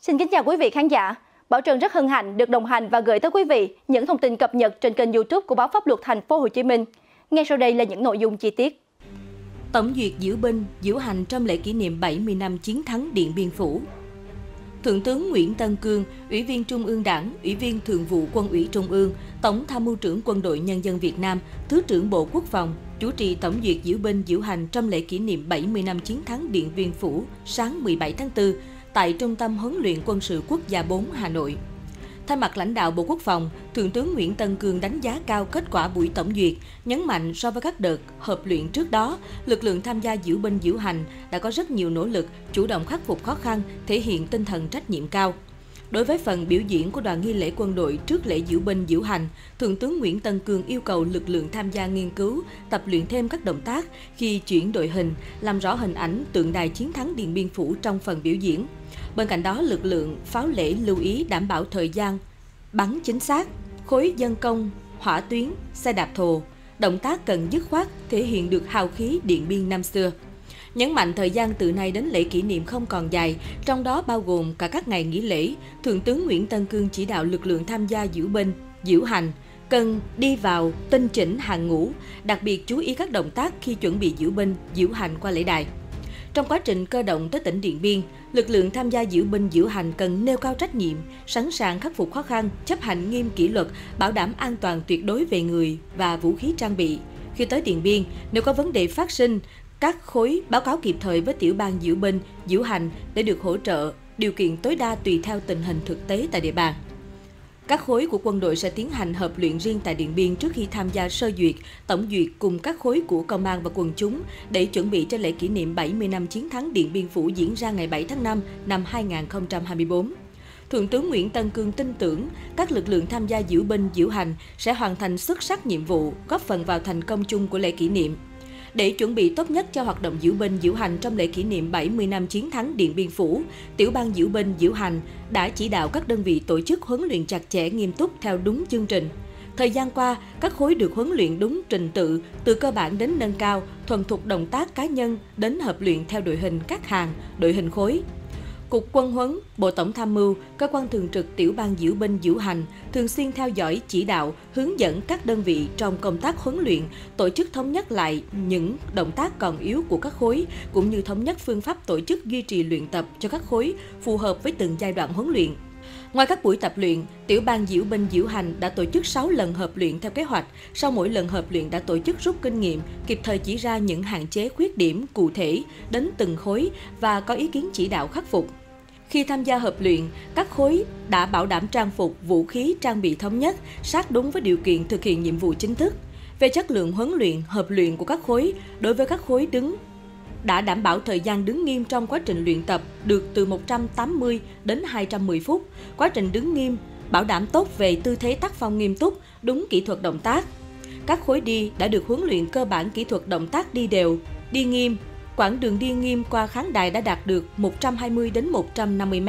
Xin kính chào quý vị khán giả. Bảo Trần rất hân hạnh được đồng hành và gửi tới quý vị những thông tin cập nhật trên kênh YouTube của Báo Pháp Luật Thành phố Hồ Chí Minh. Ngay sau đây là những nội dung chi tiết. Tổng duyệt diễu binh diễu hành trong lễ kỷ niệm 70 năm chiến thắng Điện Biên Phủ. Thượng tướng Nguyễn Tân Cương, Ủy viên Trung ương Đảng, Ủy viên Thường vụ Quân ủy Trung ương, Tổng tham mưu trưởng Quân đội Nhân dân Việt Nam, Thứ trưởng Bộ Quốc phòng, chủ trì tổng duyệt diễu binh diễu hành trong lễ kỷ niệm 70 năm chiến thắng Điện Biên Phủ sáng 17 tháng 4 tại Trung tâm Huấn luyện Quân sự Quốc gia 4 Hà Nội. Thay mặt lãnh đạo Bộ Quốc phòng, Thượng tướng Nguyễn Tân Cương đánh giá cao kết quả buổi tổng duyệt, nhấn mạnh so với các đợt hợp luyện trước đó, lực lượng tham gia diễu binh diễu hành đã có rất nhiều nỗ lực, chủ động khắc phục khó khăn, thể hiện tinh thần trách nhiệm cao. Đối với phần biểu diễn của đoàn nghi lễ quân đội trước lễ diễu binh diễu hành, Thượng tướng Nguyễn Tân Cương yêu cầu lực lượng tham gia nghiên cứu, tập luyện thêm các động tác khi chuyển đội hình, làm rõ hình ảnh tượng đài chiến thắng Điện Biên Phủ trong phần biểu diễn. Bên cạnh đó, lực lượng pháo lễ lưu ý đảm bảo thời gian bắn chính xác, khối dân công, hỏa tuyến, xe đạp thồ, động tác cần dứt khoát thể hiện được hào khí Điện Biên năm xưa. Nhấn mạnh thời gian từ nay đến lễ kỷ niệm không còn dài, trong đó bao gồm cả các ngày nghỉ lễ, Thượng tướng Nguyễn Tân Cương chỉ đạo lực lượng tham gia diễu binh, diễu hành cần đi vào tinh chỉnh hàng ngũ, đặc biệt chú ý các động tác khi chuẩn bị diễu binh, diễu hành qua lễ đài. Trong quá trình cơ động tới tỉnh Điện Biên, lực lượng tham gia diễu binh diễu hành cần nêu cao trách nhiệm, sẵn sàng khắc phục khó khăn, chấp hành nghiêm kỷ luật, bảo đảm an toàn tuyệt đối về người và vũ khí trang bị. Khi tới Điện Biên, nếu có vấn đề phát sinh, các khối báo cáo kịp thời với tiểu ban diễu binh, diễu hành để được hỗ trợ, điều kiện tối đa tùy theo tình hình thực tế tại địa bàn. Các khối của quân đội sẽ tiến hành hợp luyện riêng tại Điện Biên trước khi tham gia sơ duyệt, tổng duyệt cùng các khối của công an và quần chúng để chuẩn bị cho lễ kỷ niệm 70 năm chiến thắng Điện Biên Phủ diễn ra ngày 7 tháng 5 năm 2024. Thượng tướng Nguyễn Tân Cương tin tưởng các lực lượng tham gia diễu binh, diễu hành sẽ hoàn thành xuất sắc nhiệm vụ, góp phần vào thành công chung của lễ kỷ niệm. Để chuẩn bị tốt nhất cho hoạt động diễu binh diễu hành trong lễ kỷ niệm 70 năm chiến thắng Điện Biên Phủ, Tiểu ban diễu binh diễu hành đã chỉ đạo các đơn vị tổ chức huấn luyện chặt chẽ nghiêm túc theo đúng chương trình. Thời gian qua, các khối được huấn luyện đúng trình tự, từ cơ bản đến nâng cao, thuần thục động tác cá nhân đến hợp luyện theo đội hình các hàng, đội hình khối. Cục Quân huấn, Bộ Tổng tham mưu, cơ quan thường trực Tiểu ban diễu binh diễu hành thường xuyên theo dõi, chỉ đạo, hướng dẫn các đơn vị trong công tác huấn luyện, tổ chức thống nhất lại những động tác còn yếu của các khối, cũng như thống nhất phương pháp tổ chức duy trì luyện tập cho các khối phù hợp với từng giai đoạn huấn luyện. Ngoài các buổi tập luyện, Tiểu ban diễu binh diễu hành đã tổ chức 6 lần hợp luyện theo kế hoạch. Sau mỗi lần hợp luyện đã tổ chức rút kinh nghiệm, kịp thời chỉ ra những hạn chế, khuyết điểm cụ thể đến từng khối và có ý kiến chỉ đạo khắc phục. Khi tham gia hợp luyện, các khối đã bảo đảm trang phục, vũ khí, trang bị thống nhất, sát đúng với điều kiện thực hiện nhiệm vụ chính thức. Về chất lượng huấn luyện, hợp luyện của các khối, đối với các khối đứng đã đảm bảo thời gian đứng nghiêm trong quá trình luyện tập được từ 180 đến 210 phút. Quá trình đứng nghiêm bảo đảm tốt về tư thế tác phong nghiêm túc, đúng kỹ thuật động tác. Các khối đi đã được huấn luyện cơ bản kỹ thuật động tác đi đều, đi nghiêm. Quãng đường đi nghiêm qua khán đài đã đạt được 120 đến 150 m.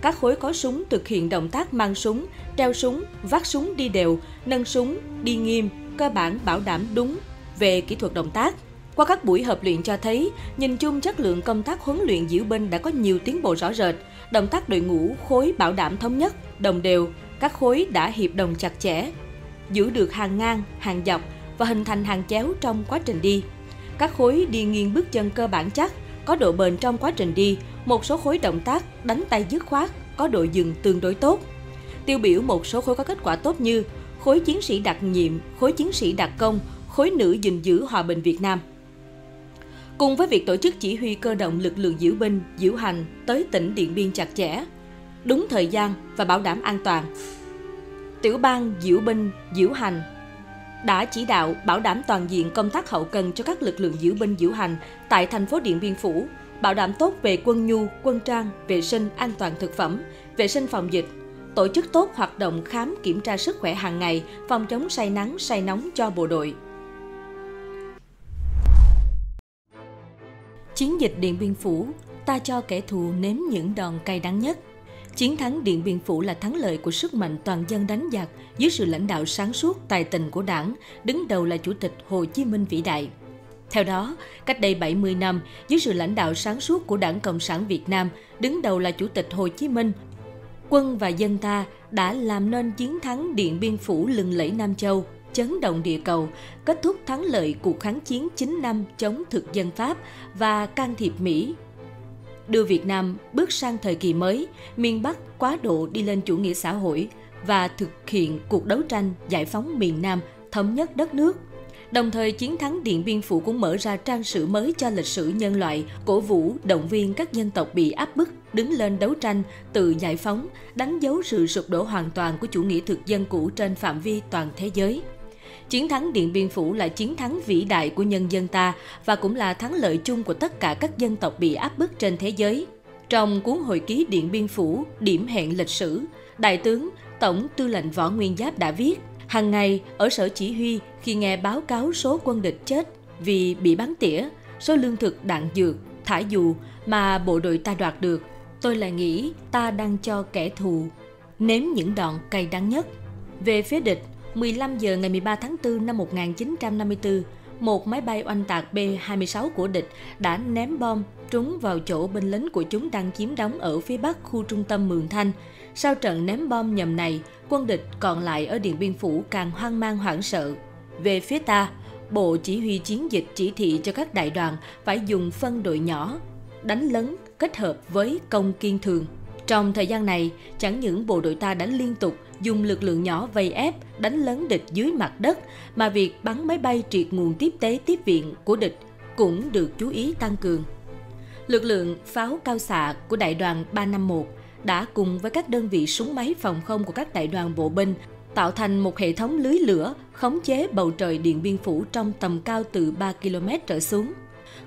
Các khối có súng thực hiện động tác mang súng, treo súng, vác súng đi đều, nâng súng, đi nghiêm, cơ bản bảo đảm đúng về kỹ thuật động tác. Qua các buổi hợp luyện cho thấy, nhìn chung chất lượng công tác huấn luyện diễu binh đã có nhiều tiến bộ rõ rệt, động tác đội ngũ khối bảo đảm thống nhất, đồng đều, các khối đã hiệp đồng chặt chẽ, giữ được hàng ngang, hàng dọc và hình thành hàng chéo trong quá trình đi. Các khối đi nghiêng bước chân cơ bản chắc, có độ bền trong quá trình đi, một số khối động tác đánh tay dứt khoát, có độ dừng tương đối tốt. Tiêu biểu một số khối có kết quả tốt như khối chiến sĩ đặc nhiệm, khối chiến sĩ đặc công, khối nữ gìn giữ hòa bình Việt Nam. Cùng với việc tổ chức chỉ huy cơ động lực lượng diễu binh, diễu hành tới tỉnh Điện Biên chặt chẽ, đúng thời gian và bảo đảm an toàn, Tiểu ban diễu binh, diễu hành đã chỉ đạo bảo đảm toàn diện công tác hậu cần cho các lực lượng diễu binh diễu hành tại thành phố Điện Biên Phủ, bảo đảm tốt về quân nhu, quân trang, vệ sinh, an toàn thực phẩm, vệ sinh phòng dịch, tổ chức tốt hoạt động khám kiểm tra sức khỏe hàng ngày, phòng chống say nắng, say nóng cho bộ đội. Chiến dịch Điện Biên Phủ, ta cho kẻ thù nếm những đòn cay đắng nhất. Chiến thắng Điện Biên Phủ là thắng lợi của sức mạnh toàn dân đánh giặc dưới sự lãnh đạo sáng suốt, tài tình của Đảng, đứng đầu là Chủ tịch Hồ Chí Minh vĩ đại. Theo đó, cách đây 70 năm, dưới sự lãnh đạo sáng suốt của Đảng Cộng sản Việt Nam, đứng đầu là Chủ tịch Hồ Chí Minh, quân và dân ta đã làm nên chiến thắng Điện Biên Phủ lừng lẫy Nam Châu, chấn động địa cầu, kết thúc thắng lợi cuộc kháng chiến 9 năm chống thực dân Pháp và can thiệp Mỹ, đưa Việt Nam bước sang thời kỳ mới, miền Bắc quá độ đi lên chủ nghĩa xã hội và thực hiện cuộc đấu tranh giải phóng miền Nam, thống nhất đất nước. Đồng thời, chiến thắng Điện Biên Phủ cũng mở ra trang sử mới cho lịch sử nhân loại, cổ vũ, động viên các dân tộc bị áp bức đứng lên đấu tranh, tự giải phóng, đánh dấu sự sụp đổ hoàn toàn của chủ nghĩa thực dân cũ trên phạm vi toàn thế giới. Chiến thắng Điện Biên Phủ là chiến thắng vĩ đại của nhân dân ta và cũng là thắng lợi chung của tất cả các dân tộc bị áp bức trên thế giới. Trong cuốn hồi ký Điện Biên Phủ, điểm hẹn lịch sử, Đại tướng, Tổng tư lệnh Võ Nguyên Giáp đã viết, hàng ngày ở sở chỉ huy khi nghe báo cáo số quân địch chết vì bị bắn tỉa, số lương thực đạn dược, thả dù mà bộ đội ta đoạt được, tôi lại nghĩ ta đang cho kẻ thù nếm những đòn cay đắng nhất. Về phía địch, 15 giờ ngày 13 tháng 4 năm 1954, một máy bay oanh tạc B-26 của địch đã ném bom trúng vào chỗ binh lính của chúng đang chiếm đóng ở phía bắc khu trung tâm Mường Thanh. Sau trận ném bom nhầm này, quân địch còn lại ở Điện Biên Phủ càng hoang mang hoảng sợ. Về phía ta, Bộ Chỉ huy Chiến dịch chỉ thị cho các đại đoàn phải dùng phân đội nhỏ, đánh lấn kết hợp với công kiên thường. Trong thời gian này, chẳng những bộ đội ta đã liên tục dùng lực lượng nhỏ vây ép, đánh lấn địch dưới mặt đất, mà việc bắn máy bay triệt nguồn tiếp tế tiếp viện của địch cũng được chú ý tăng cường. Lực lượng pháo cao xạ của đại đoàn 351 đã cùng với các đơn vị súng máy phòng không của các đại đoàn bộ binh tạo thành một hệ thống lưới lửa khống chế bầu trời Điện Biên Phủ trong tầm cao từ 3 km trở xuống.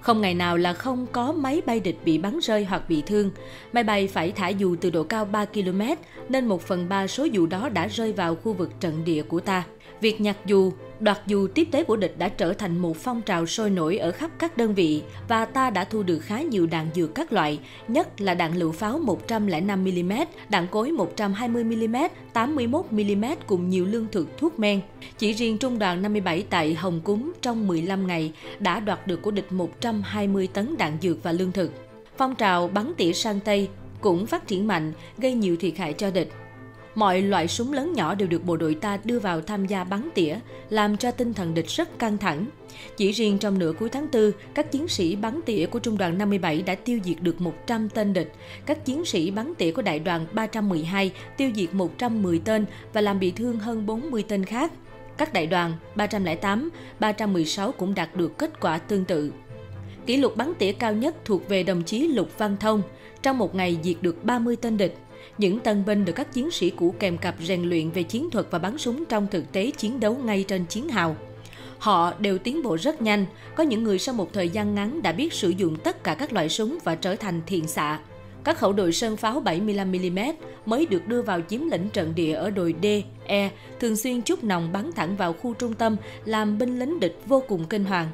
Không ngày nào là không có máy bay địch bị bắn rơi hoặc bị thương. Máy bay phải thả dù từ độ cao 3 km nên 1/3 số dù đó đã rơi vào khu vực trận địa của ta. Việc nhặt dù, đoạt dù tiếp tế của địch đã trở thành một phong trào sôi nổi ở khắp các đơn vị và ta đã thu được khá nhiều đạn dược các loại, nhất là đạn lựu pháo 105mm, đạn cối 120mm, 81mm cùng nhiều lương thực thuốc men. Chỉ riêng Trung đoàn 57 tại Hồng Cúm trong 15 ngày đã đoạt được của địch 120 tấn đạn dược và lương thực. Phong trào bắn tỉa sang Tây cũng phát triển mạnh, gây nhiều thiệt hại cho địch. Mọi loại súng lớn nhỏ đều được bộ đội ta đưa vào tham gia bắn tỉa, làm cho tinh thần địch rất căng thẳng. Chỉ riêng trong nửa cuối tháng 4, các chiến sĩ bắn tỉa của Trung đoàn 57 đã tiêu diệt được 100 tên địch. Các chiến sĩ bắn tỉa của Đại đoàn 312 tiêu diệt 110 tên và làm bị thương hơn 40 tên khác. Các đại đoàn 308, 316 cũng đạt được kết quả tương tự. Kỷ lục bắn tỉa cao nhất thuộc về đồng chí Lục Văn Thông. Trong một ngày diệt được 30 tên địch. Những tân binh được các chiến sĩ cũ kèm cặp rèn luyện về chiến thuật và bắn súng trong thực tế chiến đấu ngay trên chiến hào. Họ đều tiến bộ rất nhanh, có những người sau một thời gian ngắn đã biết sử dụng tất cả các loại súng và trở thành thiện xạ. Các khẩu đội sơn pháo 75mm mới được đưa vào chiếm lĩnh trận địa ở đồi D, E, thường xuyên chúc nòng bắn thẳng vào khu trung tâm làm binh lính địch vô cùng kinh hoàng.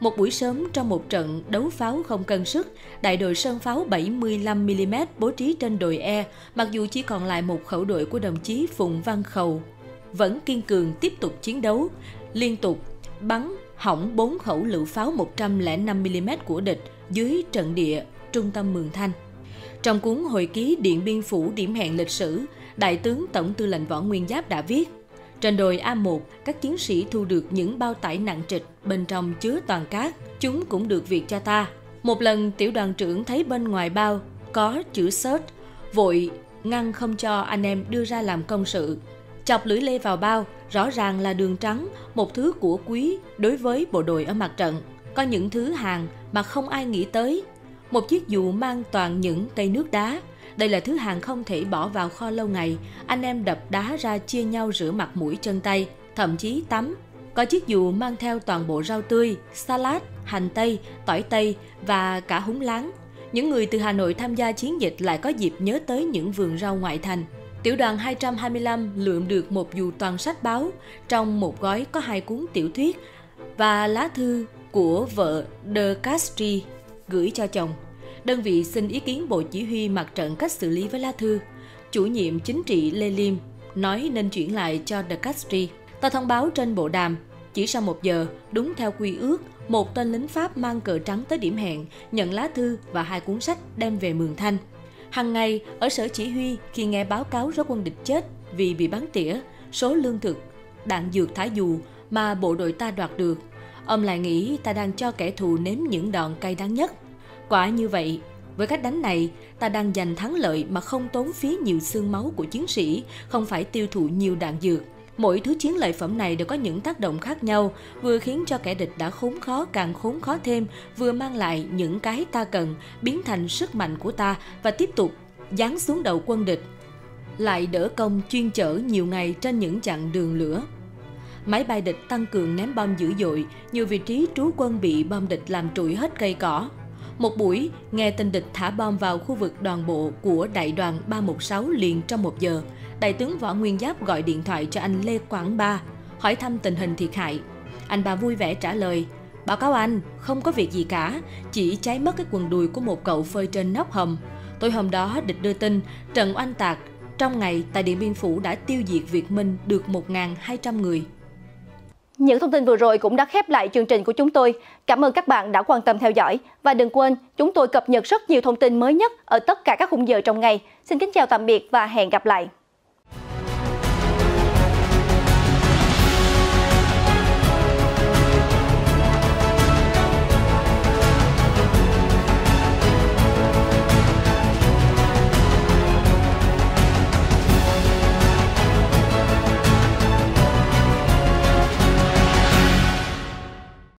Một buổi sớm trong một trận đấu pháo không cân sức, đại đội sơn pháo 75mm bố trí trên đồi E, mặc dù chỉ còn lại một khẩu đội của đồng chí Phùng Văn Khầu, vẫn kiên cường tiếp tục chiến đấu, liên tục bắn hỏng 4 khẩu lựu pháo 105mm của địch dưới trận địa trung tâm Mường Thanh. Trong cuốn hồi ký Điện Biên Phủ điểm hẹn lịch sử, Đại tướng Tổng tư lệnh Võ Nguyên Giáp đã viết, trên đồi A1, các chiến sĩ thu được những bao tải nặng trịch, bên trong chứa toàn cát, chúng cũng được việc cho ta. Một lần tiểu đoàn trưởng thấy bên ngoài bao có chữ search, vội ngăn không cho anh em đưa ra làm công sự. Chọc lưỡi lê vào bao, rõ ràng là đường trắng, một thứ của quý đối với bộ đội ở mặt trận. Có những thứ hàng mà không ai nghĩ tới. Một chiếc dù mang toàn những cây nước đá. Đây là thứ hàng không thể bỏ vào kho lâu ngày, anh em đập đá ra chia nhau rửa mặt mũi chân tay, thậm chí tắm. Có chiếc dù mang theo toàn bộ rau tươi, salad, hành tây, tỏi tây và cả húng láng. Những người từ Hà Nội tham gia chiến dịch lại có dịp nhớ tới những vườn rau ngoại thành. Tiểu đoàn 225 lượm được một dù toàn sách báo, trong một gói có 2 cuốn tiểu thuyết và lá thư của vợ De Castri gửi cho chồng. Đơn vị xin ý kiến Bộ Chỉ huy Mặt trận cách xử lý với lá thư. Chủ nhiệm chính trị Lê Liêm nói nên chuyển lại cho De Castri. Ta thông báo trên bộ đàm, Chỉ sau 1 giờ, đúng theo quy ước, một tên lính Pháp mang cờ trắng tới điểm hẹn, nhận lá thư và 2 cuốn sách đem về Mường Thanh. Hằng ngày, ở sở chỉ huy, khi nghe báo cáo rốt quân địch chết vì bị bắn tỉa, số lương thực, đạn dược thả dù mà bộ đội ta đoạt được, ông lại nghĩ ta đang cho kẻ thù nếm những đòn cay đắng nhất. Quả như vậy, với cách đánh này, ta đang giành thắng lợi mà không tốn phí nhiều xương máu của chiến sĩ, không phải tiêu thụ nhiều đạn dược. Mỗi thứ chiến lợi phẩm này đều có những tác động khác nhau, vừa khiến cho kẻ địch đã khốn khó càng khốn khó thêm, vừa mang lại những cái ta cần, biến thành sức mạnh của ta và tiếp tục giáng xuống đầu quân địch. Lại đỡ công chuyên chở nhiều ngày trên những chặng đường lửa. Máy bay địch tăng cường ném bom dữ dội, nhiều vị trí trú quân bị bom địch làm trụi hết cây cỏ. Một buổi, nghe tin địch thả bom vào khu vực đoàn bộ của đại đoàn 316 liền trong 1 giờ, Đại tướng Võ Nguyên Giáp gọi điện thoại cho anh Lê Quảng Ba, hỏi thăm tình hình thiệt hại. Anh Ba vui vẻ trả lời, báo cáo anh, không có việc gì cả, chỉ cháy mất cái quần đùi của một cậu phơi trên nóc hầm. Tối hôm đó, địch đưa tin, trận oanh tạc, trong ngày tại Điện Biên Phủ đã tiêu diệt Việt Minh được 1.200 người. Những thông tin vừa rồi cũng đã khép lại chương trình của chúng tôi. Cảm ơn các bạn đã quan tâm theo dõi. Và đừng quên, chúng tôi cập nhật rất nhiều thông tin mới nhất ở tất cả các khung giờ trong ngày. Xin kính chào tạm biệt và hẹn gặp lại.